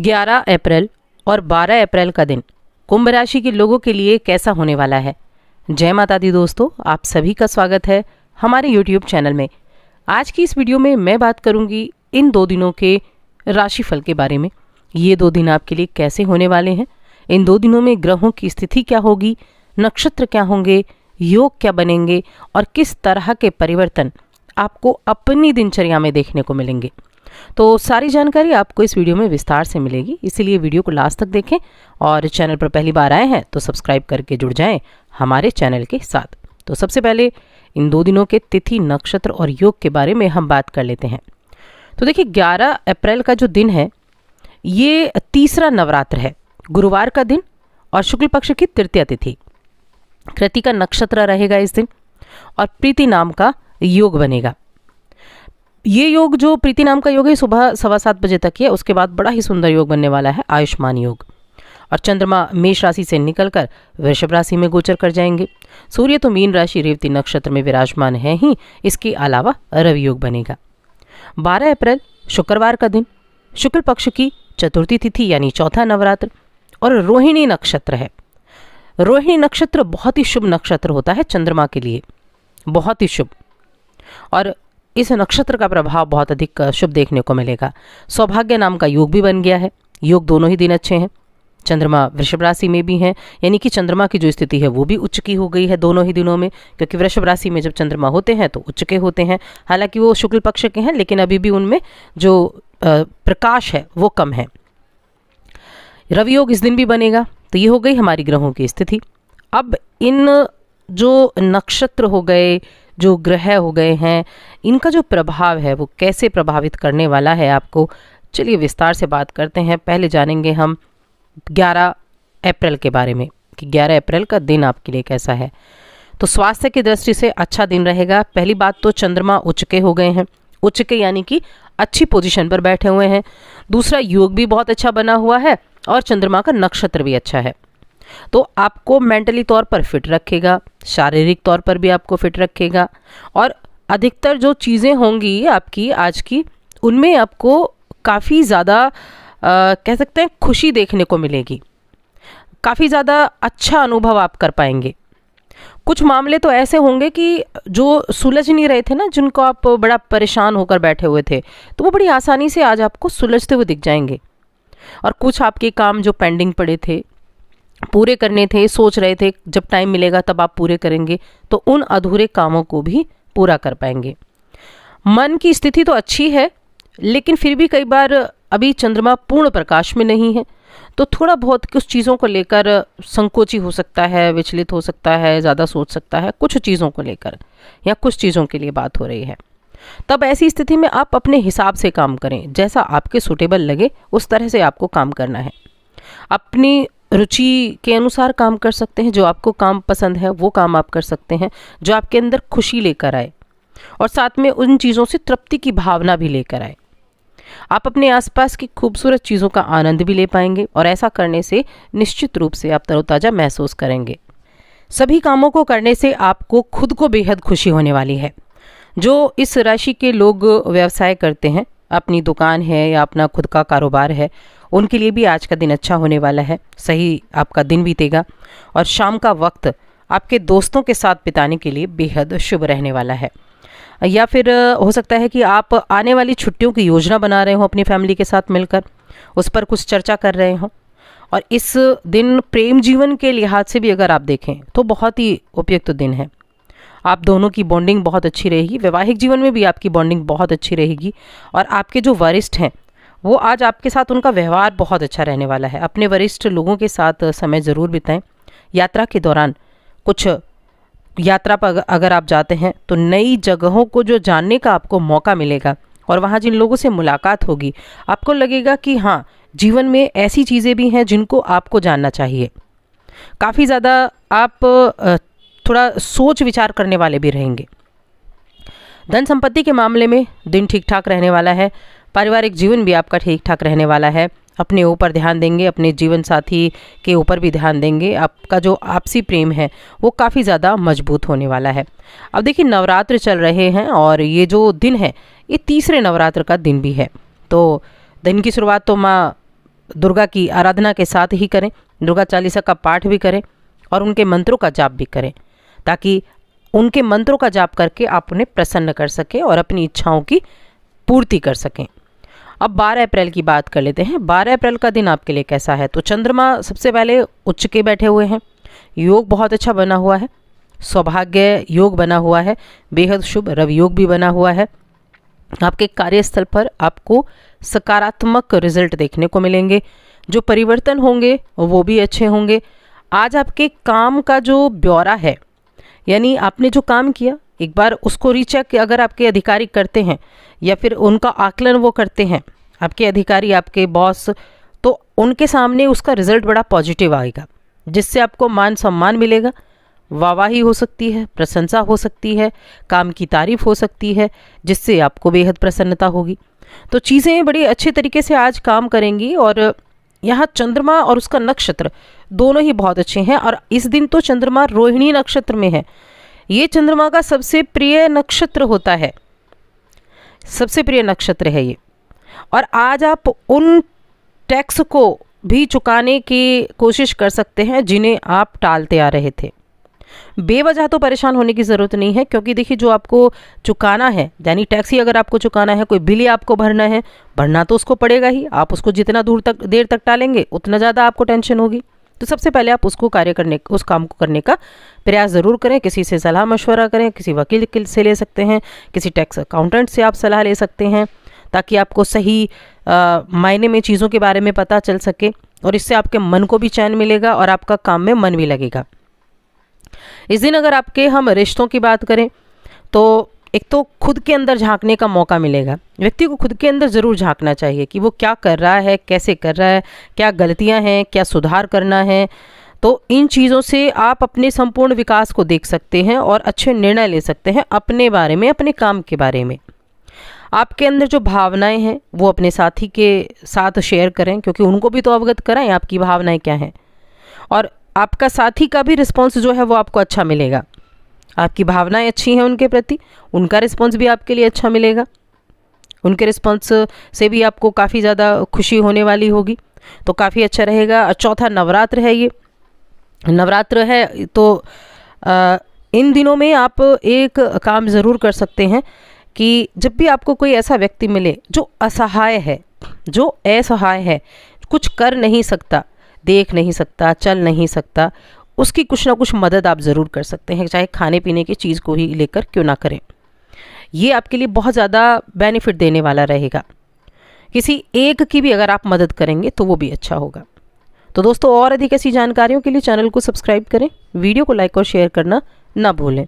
11 अप्रैल और 12 अप्रैल का दिन कुंभ राशि के लोगों के लिए कैसा होने वाला है। जय माता दी दोस्तों, आप सभी का स्वागत है हमारे YouTube चैनल में। आज की इस वीडियो में मैं बात करूंगी इन 2 दिनों के राशिफल के बारे में। ये 2 दिन आपके लिए कैसे होने वाले हैं, इन 2 दिनों में ग्रहों की स्थिति क्या होगी, नक्षत्र क्या होंगे, योग क्या बनेंगे और किस तरह के परिवर्तन आपको अपनी दिनचर्या में देखने को मिलेंगे। तो सारी जानकारी आपको इस वीडियो में विस्तार से मिलेगी, इसीलिए वीडियो को लास्ट तक देखें और चैनल पर पहली बार आए हैं तो सब्सक्राइब करके जुड़ जाएं हमारे चैनल के साथ। तो सबसे पहले इन 2 दिनों के तिथि, नक्षत्र और योग के बारे में हम बात कर लेते हैं। तो देखिए 11 अप्रैल का जो दिन है ये तीसरा नवरात्र है, गुरुवार का दिन और शुक्ल पक्ष की तृतीया तिथि। कृतिका नक्षत्र रहेगा इस दिन और प्रीति नाम का योग बनेगा। ये योग जो प्रीति नाम का योग है सुबह 7:15 बजे तक है, उसके बाद बड़ा ही सुंदर योग बनने वाला है आयुष्मान योग। और चंद्रमा मेष राशि से निकलकर वृषभ राशि में गोचर कर जाएंगे। सूर्य तो मीन राशि रेवती नक्षत्र में विराजमान है ही, इसके अलावा रवि योग बनेगा। 12 अप्रैल शुक्रवार का दिन, शुक्ल पक्ष की चतुर्थी तिथि यानी चौथा नवरात्र और रोहिणी नक्षत्र है। रोहिणी नक्षत्र बहुत ही शुभ नक्षत्र होता है चंद्रमा के लिए, बहुत ही शुभ, और इस नक्षत्र का प्रभाव बहुत अधिक शुभ देखने को मिलेगा। सौभाग्य नाम का योग भी बन गया है। योग दोनों ही दिन अच्छे हैं, चंद्रमा वृषभ राशि में भी हैं, यानी कि चंद्रमा की जो स्थिति है वो भी उच्च की हो गई है दोनों ही दिनों में, क्योंकि वृषभ राशि में जब चंद्रमा होते हैं तो उच्च के होते हैं। हालांकि वो शुक्ल पक्ष के हैं लेकिन अभी भी उनमें जो प्रकाश है वो कम है। रवि योग इस दिन भी बनेगा। तो ये हो गई हमारी ग्रहों की स्थिति। अब इन जो नक्षत्र हो गए, जो ग्रह हो गए हैं, इनका जो प्रभाव है वो कैसे प्रभावित करने वाला है आपको, चलिए विस्तार से बात करते हैं। पहले जानेंगे हम 11 अप्रैल के बारे में कि 11 अप्रैल का दिन आपके लिए कैसा है। तो स्वास्थ्य की दृष्टि से अच्छा दिन रहेगा। पहली बात तो चंद्रमा उच्च के हो गए हैं, उच्च के यानी कि अच्छी पोजीशन पर बैठे हुए हैं। दूसरा, योग भी बहुत अच्छा बना हुआ है और चंद्रमा का नक्षत्र भी अच्छा है, तो आपको मेंटली तौर पर फिट रखेगा, शारीरिक तौर पर भी आपको फिट रखेगा। और अधिकतर जो चीज़ें होंगी आपकी आज की, उनमें आपको काफ़ी ज़्यादा कह सकते हैं खुशी देखने को मिलेगी, काफ़ी ज़्यादा अच्छा अनुभव आप कर पाएंगे। कुछ मामले तो ऐसे होंगे कि जो सुलझ नहीं रहे थे ना, जिनको आप बड़ा परेशान होकर बैठे हुए थे, तो वो बड़ी आसानी से आज आपको सुलझते हुए दिख जाएंगे। और कुछ आपके काम जो पेंडिंग पड़े थे, पूरे करने थे, सोच रहे थे जब टाइम मिलेगा तब आप पूरे करेंगे, तो उन अधूरे कामों को भी पूरा कर पाएंगे। मन की स्थिति तो अच्छी है लेकिन फिर भी कई बार अभी चंद्रमा पूर्ण प्रकाश में नहीं है, तो थोड़ा बहुत कुछ चीज़ों को लेकर संकोची हो सकता है, विचलित हो सकता है, ज़्यादा सोच सकता है कुछ चीज़ों को लेकर, या कुछ चीज़ों के लिए बात हो रही है। तब ऐसी स्थिति में आप अपने हिसाब से काम करें, जैसा आपके सूटेबल लगे उस तरह से आपको काम करना है। अपनी रुचि के अनुसार काम कर सकते हैं, जो आपको काम पसंद है वो काम आप कर सकते हैं, जो आपके अंदर खुशी लेकर आए और साथ में उन चीज़ों से तृप्ति की भावना भी लेकर आए। आप अपने आसपास की खूबसूरत चीज़ों का आनंद भी ले पाएंगे और ऐसा करने से निश्चित रूप से आप तरोताज़ा महसूस करेंगे। सभी कामों को करने से आपको खुद को बेहद खुशी होने वाली है। जो इस राशि के लोग व्यवसाय करते हैं, अपनी दुकान है या अपना खुद का कारोबार है, उनके लिए भी आज का दिन अच्छा होने वाला है। सही आपका दिन बीतेगा और शाम का वक्त आपके दोस्तों के साथ बिताने के लिए बेहद शुभ रहने वाला है। या फिर हो सकता है कि आप आने वाली छुट्टियों की योजना बना रहे हो, अपनी फैमिली के साथ मिलकर उस पर कुछ चर्चा कर रहे हो। और इस दिन प्रेम जीवन के लिहाज से भी अगर आप देखें तो बहुत ही उपयुक्त दिन है। आप दोनों की बॉन्डिंग बहुत अच्छी रहेगी, वैवाहिक जीवन में भी आपकी बॉन्डिंग बहुत अच्छी रहेगी। और आपके जो वरिष्ठ हैं वो आज आपके साथ, उनका व्यवहार बहुत अच्छा रहने वाला है। अपने वरिष्ठ लोगों के साथ समय ज़रूर बिताएं। यात्रा के दौरान कुछ, यात्रा पर अगर आप जाते हैं तो नई जगहों को जो जानने का आपको मौका मिलेगा और वहाँ जिन लोगों से मुलाकात होगी आपको लगेगा कि हाँ, जीवन में ऐसी चीज़ें भी हैं जिनको आपको जानना चाहिए। काफ़ी ज़्यादा आप थोड़ा सोच विचार करने वाले भी रहेंगे। धन संपत्ति के मामले में दिन ठीक ठाक रहने वाला है। पारिवारिक जीवन भी आपका ठीक ठाक रहने वाला है। अपने ऊपर ध्यान देंगे, अपने जीवन साथी के ऊपर भी ध्यान देंगे। आपका जो आपसी प्रेम है वो काफ़ी ज़्यादा मजबूत होने वाला है। अब देखिए नवरात्र चल रहे हैं और ये जो दिन है ये तीसरे नवरात्र का दिन भी है। तो दिन की शुरुआत तो माँ दुर्गा की आराधना के साथ ही करें, दुर्गा चालीसा का पाठ भी करें और उनके मंत्रों का जाप भी करें, ताकि उनके मंत्रों का जाप करके आप उन्हें प्रसन्न कर सकें और अपनी इच्छाओं की पूर्ति कर सकें। अब 12 अप्रैल की बात कर लेते हैं। 12 अप्रैल का दिन आपके लिए कैसा है? तो चंद्रमा सबसे पहले उच्च के बैठे हुए हैं, योग बहुत अच्छा बना हुआ है, सौभाग्य योग बना हुआ है, बेहद शुभ रवि योग भी बना हुआ है। आपके कार्यस्थल पर आपको सकारात्मक रिजल्ट देखने को मिलेंगे, जो परिवर्तन होंगे वो भी अच्छे होंगे। आज आपके काम का जो ब्यौरा है, यानी आपने जो काम किया एक बार उसको रीचेक अगर आपके अधिकारी करते हैं या फिर उनका आकलन वो करते हैं आपके अधिकारी, आपके बॉस, तो उनके सामने उसका रिजल्ट बड़ा पॉजिटिव आएगा, जिससे आपको मान सम्मान मिलेगा, वाहवाही हो सकती है, प्रशंसा हो सकती है, काम की तारीफ हो सकती है, जिससे आपको बेहद प्रसन्नता होगी। तो चीज़ें बड़ी अच्छे तरीके से आज काम करेंगी। और यहाँ चंद्रमा और उसका नक्षत्र दोनों ही बहुत अच्छे हैं, और इस दिन तो चंद्रमा रोहिणी नक्षत्र में है। ये चंद्रमा का सबसे प्रिय नक्षत्र होता है, सबसे प्रिय नक्षत्र है ये। और आज आप उन टैक्स को भी चुकाने की कोशिश कर सकते हैं जिन्हें आप टालते आ रहे थे। बेवजह तो परेशान होने की ज़रूरत नहीं है, क्योंकि देखिए जो आपको चुकाना है, यानी टैक्स ही अगर आपको चुकाना है, कोई बिल आपको भरना है, भरना तो उसको पड़ेगा ही। आप उसको जितना देर तक टालेंगे उतना ज़्यादा आपको टेंशन होगी। तो सबसे पहले आप उसको उस काम को करने का प्रयास ज़रूर करें। किसी से सलाह मशवरा करें, किसी वकील से ले सकते हैं, किसी टैक्स अकाउंटेंट से आप सलाह ले सकते हैं, ताकि आपको सही मायने में चीज़ों के बारे में पता चल सके, और इससे आपके मन को भी चैन मिलेगा और आपका काम में मन भी लगेगा। इस दिन अगर आपके हम रिश्तों की बात करें, तो एक तो खुद के अंदर झांकने का मौका मिलेगा। व्यक्ति को खुद के अंदर ज़रूर झांकना चाहिए कि वो क्या कर रहा है, कैसे कर रहा है, क्या गलतियां हैं, क्या सुधार करना है। तो इन चीज़ों से आप अपने संपूर्ण विकास को देख सकते हैं और अच्छे निर्णय ले सकते हैं अपने बारे में, अपने काम के बारे में। आपके अंदर जो भावनाएँ हैं वो अपने साथी के साथ शेयर करें, क्योंकि उनको भी तो अवगत कराएँ आपकी भावनाएँ क्या हैं। और आपका साथी का भी रिस्पॉन्स जो है वो आपको अच्छा मिलेगा। आपकी भावनाएं अच्छी हैं उनके प्रति, उनका रिस्पॉन्स भी आपके लिए अच्छा मिलेगा, उनके रिस्पॉन्स से भी आपको काफ़ी ज़्यादा खुशी होने वाली होगी, तो काफ़ी अच्छा रहेगा। चौथा नवरात्र है, ये नवरात्र है तो इन दिनों में आप एक काम ज़रूर कर सकते हैं कि जब भी आपको कोई ऐसा व्यक्ति मिले जो असहाय है, जो असहाय है, कुछ कर नहीं सकता, देख नहीं सकता, चल नहीं सकता, उसकी कुछ ना कुछ मदद आप ज़रूर कर सकते हैं, चाहे खाने पीने की चीज़ को ही लेकर क्यों ना करें। ये आपके लिए बहुत ज़्यादा बेनिफिट देने वाला रहेगा। किसी एक की भी अगर आप मदद करेंगे तो वो भी अच्छा होगा। तो दोस्तों, और अधिक ऐसी जानकारियों के लिए चैनल को सब्सक्राइब करें, वीडियो को लाइक और शेयर करना ना भूलें।